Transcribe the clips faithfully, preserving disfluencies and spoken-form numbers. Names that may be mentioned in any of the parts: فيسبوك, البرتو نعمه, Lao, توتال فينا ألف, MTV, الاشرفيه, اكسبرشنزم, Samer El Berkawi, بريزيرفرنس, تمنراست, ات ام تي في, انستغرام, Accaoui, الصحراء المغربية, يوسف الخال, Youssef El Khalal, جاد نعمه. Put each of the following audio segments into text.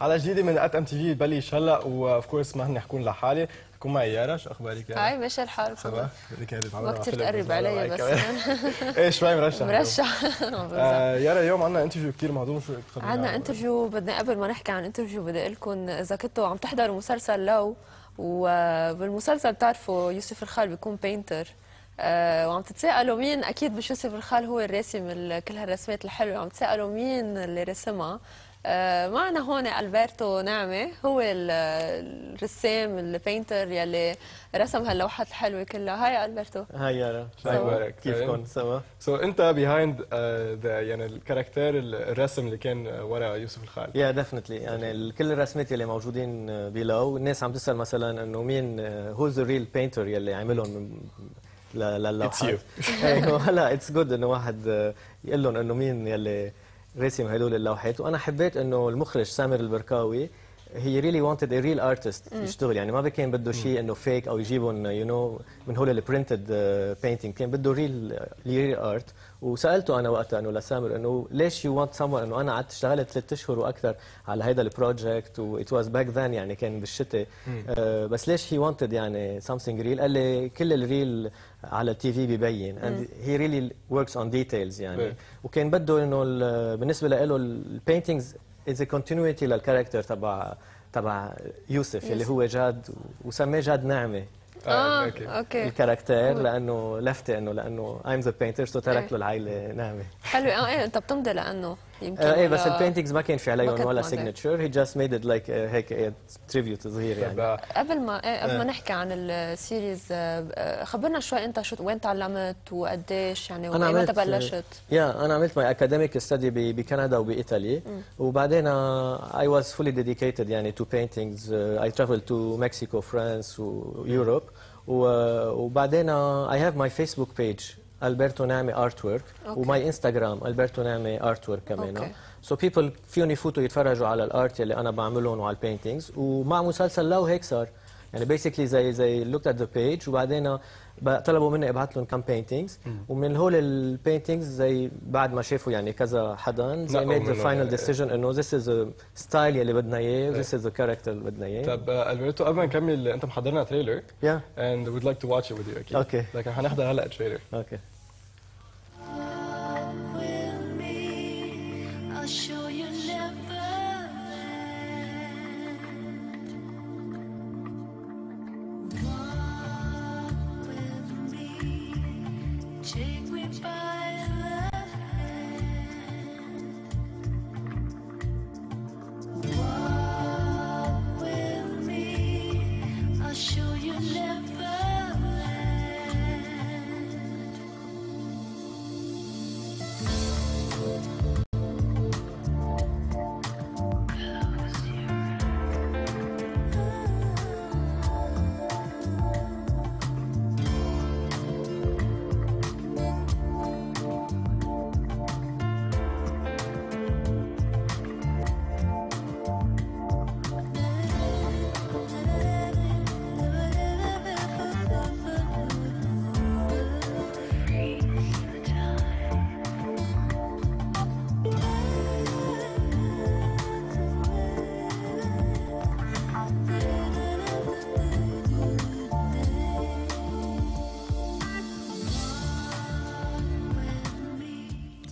على جديد من ات ام تي في بالي شلا واوف كورس ما نحكون لحالي حكون معي يارا. شو اخبارك يارا؟ هاي ماشي الحال. صباح وقت تقرب علي بس ايه شوي مرشح مرشح يارا. اليوم عندنا انترفيو كثير مهضوم. شو عندنا انترفيو؟ بدنا قبل ما نحكي عن انترفيو بدي اقول لكم اذا كنتوا عم تحضروا مسلسل لو، وبالمسلسل بتعرفوا يوسف الخال بيكون بينتر، أه وعم تتساءلوا مين، اكيد مش يوسف الخال هو الراسم كل هالرسمات الحلوه، عم تتساءلوا مين اللي رسمها. أه معنا هون البرتو نعمه، هو الرسام البينتر يلي رسم هاللوحات الحلوه كلها. هاي البرتو. هاي يارا، شو اخبارك؟ كيفكم؟ سوا. سو انت بيهايند ذا يعني الكاركتير الرسم اللي كان وراء يوسف الخال. يا ديفنتلي، يعني كل الرسمات اللي موجودين بلاو الناس عم تسال مثلا انه مين هو ذا ريل بينتر يلي عملهم للوحات. ايوه هلا اتس جود انه واحد يقول لهم انه مين يلي رسم هدول اللوحات. وانا حبيت انه المخرج سامر البركاوي هي ريلي وانتد ا ريل ارتست يشتغل، يعني ما كان بده شيء انه فيك او يجيبهم يو نو من هول البرنتد بينتينج، كان بده ريل ريل ارت. وسالته انا وقتها انه لسامر انه ليش يو وانت سمون، انه انا قعدت اشتغلت ثلاث اشهر واكثر على هذا البروجكت وات واز باك ذان، يعني كان بالشتاء. آه بس ليش هي وانتد يعني سمثينج ريل؟ قال لي كل الريل على التي في ببين اند هي ريلي وركس اون ديتيلز يعني. وكان بده انه بالنسبه له البينتينجز إذا كونتينيوتي للكاركتر تبع تبع يوسف اللي هو جاد، وسميه جاد نعمه. اه اوكي اوكي الكاركتر لانه لفتة انه لانه ايم ذا بينتر، سو ترك له العائله نعمه. حلو. اه ايه انت بتمضي لانه يمكن آه ايه بس البينتينجز ما كان في عليهم ولا سيجنتشر، هي جاست ميد ات لايك هيك تريبيوت صغير يعني. قبل ما قبل ما نحكي عن السيريز خبرنا شوي انت شو وين تعلمت وقديش يعني ومتى بلشت؟ يا انا عملت ماي اكاديميك ستادي بكندا وبايطاليا، وبعدين اي واز فولي ديديكيتد يعني تو بينتينجز. اي ترافل تو مكسيكو فرانس ويوروب، وبعدين اي هاف ماي فيسبوك بيج البرتو نعمي ارت ورك، وماي انستغرام البرتو نعمي ارت ورك كمان. سو بيبل فيهم يفوتوا يتفرجوا على الارت اللي انا بعملهم وعلى البينتينجز. ومع مسلسل لو هيك صار يعني بيسكلي زي زي لوكت ات ذا بيج، وبعدين طلبوا مني ابعث لهم كم بينتينجز، ومن هول البينتينجز زي بعد ما شافوا يعني كذا حدا زي ميد ذا فاينل ديسيجن انه ذيس از ستايل يلي بدنا اياه وذيس از ذا كاركتر اللي بدنا اياه. طيب البرتو قبل ما نكمل انت محضرنا تريلر يا اند ويد لايك تو واتش ات وذ يو اكيد. اوكي لكن حنحضر هلا تريلر. اوكي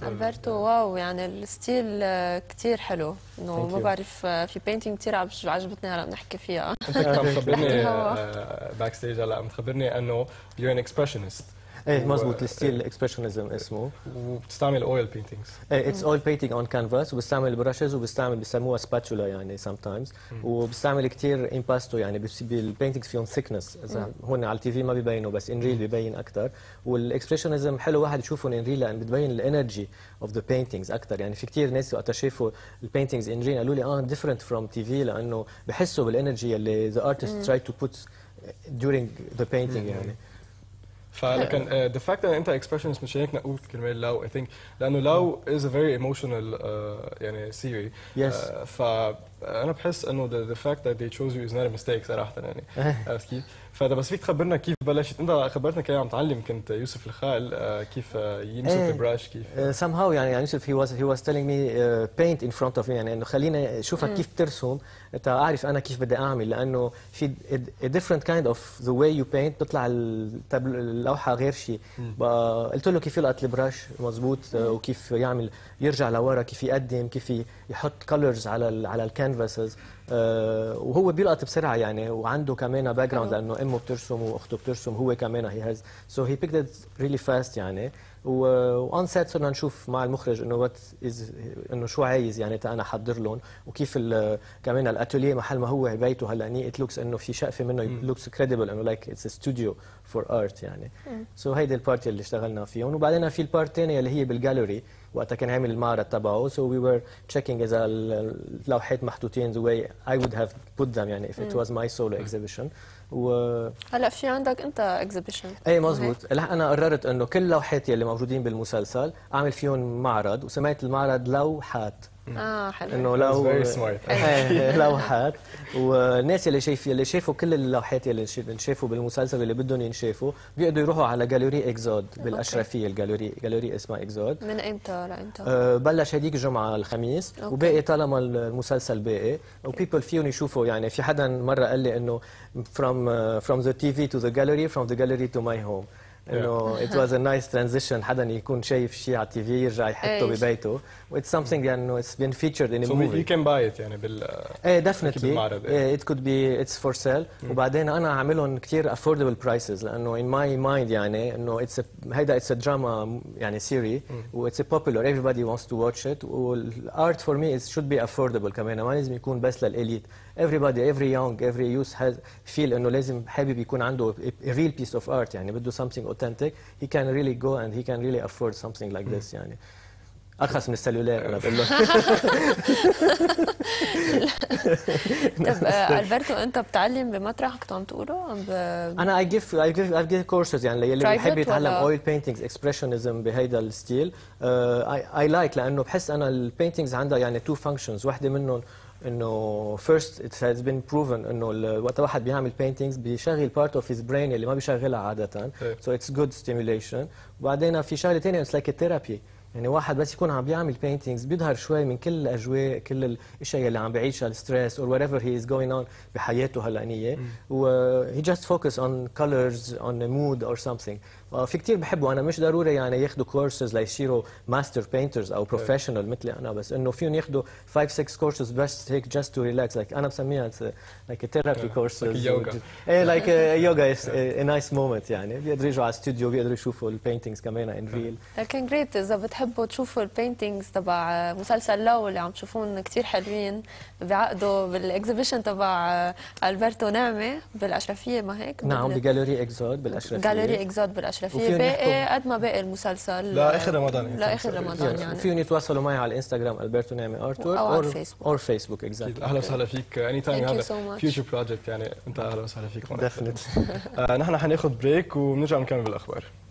البرتو واو، يعني الستيل كثير حلو انه ما بعرف في بينتينج كثير عجبتني هلا بنحكي فيها. انت عم تخبرني باك ستيج هلا عم تخبرني انه يو ان اكسبرشنست. ايه مضبوط، الستيل اكسبرشنزم اسمه، وبتستعمل اويل بينتينجز. ايه اتس اويل بينتينج اون كانفاس، وبستعمل براشز وبستعمل بسموها سباتشولا يعني سام تايمز، وبستعمل كثير امباستو يعني بالبينتينجز فيهم ثيكنس، اذا هون على التي في ما ببينوا بس ان ريل ببين اكثر. والاكسبرشنزم حلو واحد يشوفهم ان ريل لان بتبين الانرجي اوف ذا بينتينجز اكثر، يعني في كثير ناس وقت شافوا البينتينجز ان ريل قالوا لي اه ديفرنت فروم تي في لانه بحسوا بالانرجي اللي ذا ارتست تراي تو بوت دورينج ذا بينتينج يعني. فلكن ذا فاكت ان انت اكسبرشنست مش هيك نقول كرمال لو اي ثينك لانه لو از ا فيري ايموشنال يعني سيري. يس فانا بحس انه ذا فاكت ذات ذي تشوز يو از نوت ا ميستيك صراحه يعني. عرفت كيف؟ فاذا بس فيك تخبرنا كيف بلشت انت؟ خبرتنا كيف عم تعلم كنت يوسف الخال كيف يمسك البراش كيف somehow يعني يعني يوسف he was he was telling me paint in front of me يعني انه خلينا شوفك كيف ترسم تا اعرف انا كيف بدي اعمل لانه في a different kind of the way you paint بتطلع اللوحه غير شيء. قلت له كيف يلقط البراش مضبوط وكيف يعمل يرجع لورا كيف يقدم كيف يحط كلرز على على الكانفاسز وهو بيلقط بسرعه يعني وعنده كمان باك جراوند لانه امه بترسم واخته بترسم هو كمان هي هاز سو هي بيكت ريلي فاست يعني وان سيت صرنا نشوف مع المخرج انه وات از انه شو عايز يعني تا انا احضر لهم وكيف كمان الاتوليه محل ما هو بيته هلا ني ات لوكس انه في شقفه منه لوكس كريديبل انه لايك اتس ستوديو فور ارت يعني سو so هيدي البارت اللي اشتغلنا فيهم وبعدين في البارت الثانيه اللي هي بالجاليري وقتها كان عامل المعرض تبعه سو وي وير تشيكينج اذا اللوحات محطوطين ذا واي اي وود هاف بوت ذم يعني اف ات واز ماي سولو اكزيبيشن. و هلا في عندك انت اكزيبيشن؟ اي مزبوط. هلا انا قررت انه كل لوحاتي اللي موجودين بالمسلسل اعمل فيهم معرض وسميت المعرض لوحات. اه حلو انه لو لوحات والناس اللي شايف اللي شافوا كل اللوحات اللي شافوا بالمسلسل اللي بدهم ينشافوا بيقدروا يروحوا على جاليري اكزود بالاشرفيه. الجاليري جاليري اسمها اكزود. من امتى لامتى؟ أه بلش هديك الجمعه الخميس وباقي طالما المسلسل باقي وبيبل فيهم يشوفوا يعني. في حدا مره قال لي انه from uh, from the تي في to the gallery from the gallery to my home انه ات واز ا نايس ترانزيشن. حدا يكون شايف شيء على التي في يرجع يحطه ببيته واتس سمثينج انه اتس بين فيتشرد ان موفي يو كان باي ات يعني بال ايه ديفنتلي ات كود بي اتس فور سيل. وبعدين انا عاملهم كثير افوردبل برايسز لانه ان ماي مايند يعني انه اتس هيدا اتس دراما يعني سيري واتس بوبولار ايفريبادي وانتس تو واتش ات والارت فور مي اتس شود بي افوردبل كمان ما لازم يكون بس للاليت. everybody every young every youth has feel انه لازم حابب يكون عنده a real piece of art يعني بده something authentic he can really go and he can really afford something like this يعني ارخص من السلولار انا بقول له. طب البرتو انت بتعلم بمطرح كنت عم تقوله؟ انا اي جيف اي جيف اي جيف كورسز يعني اللي بحب يتعلم اويل بينتينجز اكسبرشنزم بهيدا الستيل. اي لايك لانه بحس انا البينتينجز عندها يعني تو فانكشنز. وحده منهم انه فيرست ات هاز بين بروفن انه وقت واحد بيعمل بينتينجز بيشغل بارت اوف هيز برين اللي ما بيشغلها عاده سو اتس جود ستيميوليشن. وبعدين في شغله ثانيه اتس لايك ثيرابي يعني واحد بس يكون عم بيعمل بينتينجز بيظهر شوي من كل الاجواء كل الاشياء اللي عم بيعيشها الستريس اور وات ايفر هي از جوينج اون بحياته هلأنية و هي جاست فوكس اون كلرز اون مود اور سمثينج. في كثير بحبوا انا مش ضروري يعني ياخذوا كورسز ليصيروا ماستر بينترز او بروفيشنال مثلي انا بس انه فيهم ياخذوا خمسة ستة كورسز بس هيك جاست تو ريلاكس لايك انا بسميها لايك ثيرابي كورسز اي لايك يوغا نايس مومنت يعني بيقدروا يجوا على الاستوديو بيقدروا يشوفوا البينتينجز كمان ان ريل. لكن جريت اذا بتحبوا تشوفوا البينتينجز تبع مسلسل لو اللي عم تشوفون كثير حلوين بعقدوا بالاكزيبيشن تبع البرتو نعمه بالاشرفيه ما هيك؟ نعم بجاليري اكزود بالاشرفيه. جاليري اكزود بالاشرفيه في باقي قد ما باقي المسلسل لا اخر رمضان لا اخر رمضان يعني. وفيهم يتواصلوا معي على الانستغرام البرتو نعمه ارت وورك او فيسبوك او فيسبوك اكزاكتلي. اهلا وسهلا فيك اني تايم هذا فيوتشر بروجكت يعني انت اهلا وسهلا فيك. نحن حناخذ بريك وبنرجع نكمل بالاخبار.